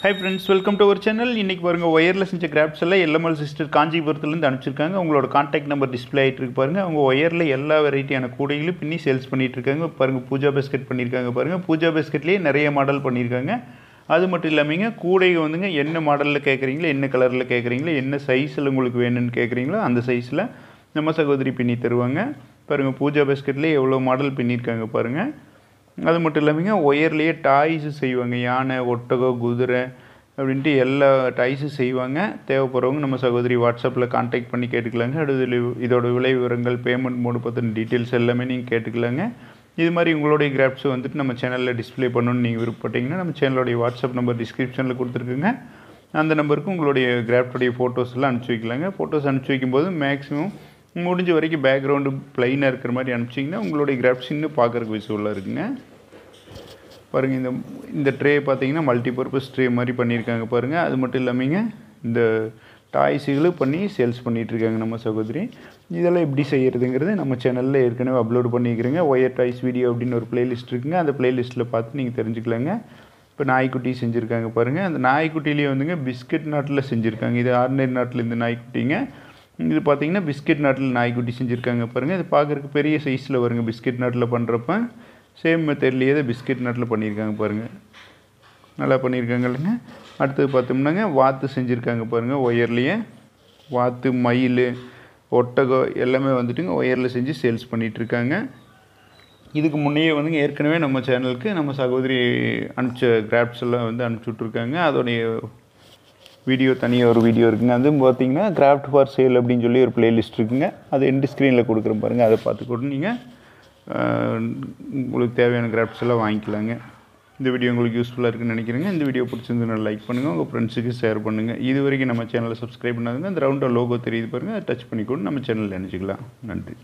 Hi friends, welcome to our channel. இன்னைக்கு பாருங்க wireless and crafts எல்லாம் LML sister காஞ்சிபுரத்துல இருந்து அனுப்பிச்சிருக்காங்க. உங்களோட கான்டாக்ட் நம்பர் டிஸ்ப்ளே ஆயிட்டு இருக்கு பாருங்க. அவங்க வயர்ல எல்லா வெரைட்டியான கூடைகளும் பின்னி சேல்ஸ் பண்ணிட்டு இருக்காங்க. பாருங்க பூஜா பேஸ்கட் பண்ணிருக்காங்க பாருங்க. பூஜா பேஸ்கட்லயே நிறைய மாடல் பண்ணிருக்காங்க. அது மட்டும் இல்லாமங்க கூடை வந்துங்க என்ன மாடல்ல கேக்குறீங்களோ, என்ன கலர்ல கேக்குறீங்களோ, என்ன சைஸ்ல உங்களுக்கு வேணும்னு கேக்குறீங்களோ அந்த சைஸ்ல நம்ம சகோதரி பின்னி தருவாங்க. பாருங்க பூஜா பேஸ்கட்லயே எவ்வளவு மாடல் பின்னிருக்காங்க பாருங்க. அது மட்டும் இல்லாமங்க வயர்லயே டாய்ஸ் செய்வாங்க. யானை, ஒட்டகம், குதிரை அப்படிட்டு எல்லா டாய்ஸ் செய்வாங்க. தேவைப்படுறவங்க நம்ம சகோதரி வாட்ஸ்அப்ல கான்டாக்ட் பண்ணி கேட்டுக்கலாங்க. அடுத்து இதோட விலை விவரங்கள், பேமெண்ட் மோட் பத்தின டீடைல்ஸ் எல்லாமே நீங்க கேட்டுக்கலாங்க. இது மாதிரி உங்களோட கிராப்ஸ் வந்துட்டு நம்ம சேனல்ல டிஸ்ப்ளே பண்ணனும் நீங்க விருப்பப்பட்டீங்கன்னா நம்ம சேனலோட வாட்ஸ்அப் நம்பர் டிஸ்கிரிப்ஷன்ல கொடுத்திருக்கேங்க. அந்த நம்பருக்கு உங்களோட கிராப்டோட போட்டோஸ் எல்லாம் அனுப்பி வைக்கலாங்க. போட்டோஸ் அனுப்பி வைக்கும்போது மேக்ஸिमम முடிஞ்ச வரைக்கும் பேக்ரவுண்ட் ப்ளைனா இருக்கிற மாதிரி அனுப்பிச்சிங்கன்னா உங்களுடைய கிராப்ஸ் இன்னும் பார்க்கறதுக்கு யூஸ்ஃபுல்லா இருக்குங்க. பாருங்க இந்த ட்ரே பாத்தீங்கன்னா மல்டி பர்பஸ் ட்ரே மாதிரி பண்ணிருக்காங்க பாருங்க. அது மட்டும் இல்லாமங்க இந்த டாய்ஸ்களை பண்ணி சேல்ஸ் பண்ணிட்டு இருக்காங்க நம்ம சகோதரி. இதெல்லாம் எப்படி செய்யிறதுங்கிறது நம்ம சேனல்ல ஏற்கனவே அப்லோட் பண்ணிக்கிறேங்க. வயர் டாய்ஸ் வீடியோ அப்படின ஒரு பிளேலிஸ்ட் இருக்குங்க. அந்த பிளேலிஸ்ட்ல பார்த்து நீங்க தெரிஞ்சுக்கலாங்க. இப்ப நாய்க்குட்டி செஞ்சிருக்காங்க பாருங்க. அந்த நாய்க்குட்டியிலே வந்துங்க பிஸ்கட் நாட்ல செஞ்சிருக்காங்க. இது ஆர்டினரி நாட்ல இந்த நாய்க்குட்டிங்க. இது பாத்தீங்கன்னா பிஸ்கட் நாட்ல நாய்க்குட்டி செஞ்சிருக்காங்க பாருங்க. இது பாக்குறதுக்கு பெரிய சைஸ்ல வருங்க. பிஸ்கட் நாட்ல பண்றப்ப சேம் மெத்தட்லயே இத பிஸ்கட் நாட்ல பண்ணிருக்காங்க பாருங்க. நல்லா பண்ணிருக்காங்கங்க. அடுத்து பார்த்தோம்னாங்க வாத்து செஞ்சிருக்காங்க பாருங்க. வயர்லயே வாத்து, மயில், ஒட்டகம் எல்லாமே வந்துட்டுங்க வயர்ல செஞ்சு சேல்ஸ் பண்ணிட்டு இருக்காங்க. இதுக்கு முன்னே வந்துங்க ஏற்கனவே நம்ம சேனலுக்கு நம்ம சகோதரி அனுப்பிச்ச கிராப்ஸ் எல்லாம் வந்து அனுப்பிச்சுட்டு இருக்காங்க. அதோட வீடியோ தனியாக ஒரு வீடியோ இருக்குங்க. அதுவும் பார்த்தீங்கன்னா கிராஃப்ட் ஃபார் சேல் அப்படினு சொல்லி ஒரு பிளேலிஸ்ட் இருக்குங்க. அது எண்ட் ஸ்க்ரீனில் கொடுக்குறோம் பாருங்கள். அதை பார்த்து கூட நீங்கள் உங்களுக்கு தேவையான கிராஃப்ட்ஸ் எல்லாம் வாங்கிக்கலாங்க. இந்த வீடியோ உங்களுக்கு யூஸ்ஃபுல்லாக இருக்குன்னு நினைக்கிறேங்க. இந்த வீடியோ பிடிச்சிருந்ததுனால லைக் பண்ணுங்கள், உங்கள் ஃப்ரெண்ட்ஸுக்கு ஷேர் பண்ணுங்கள். இது வரைக்கும் நம்ம சேனலை சப்ஸ்கிரைப் பண்ணாதுங்க அந்த ரவுண்டாக லோகோ தெரியுது பாருங்கள். அதை டச் பண்ணி கூட நம்ம சேனலில் நினச்சிக்கலாம். நன்றி.